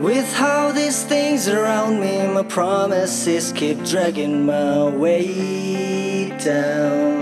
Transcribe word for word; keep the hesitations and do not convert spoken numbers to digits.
With how these things around me, my promises keep dragging my weight down.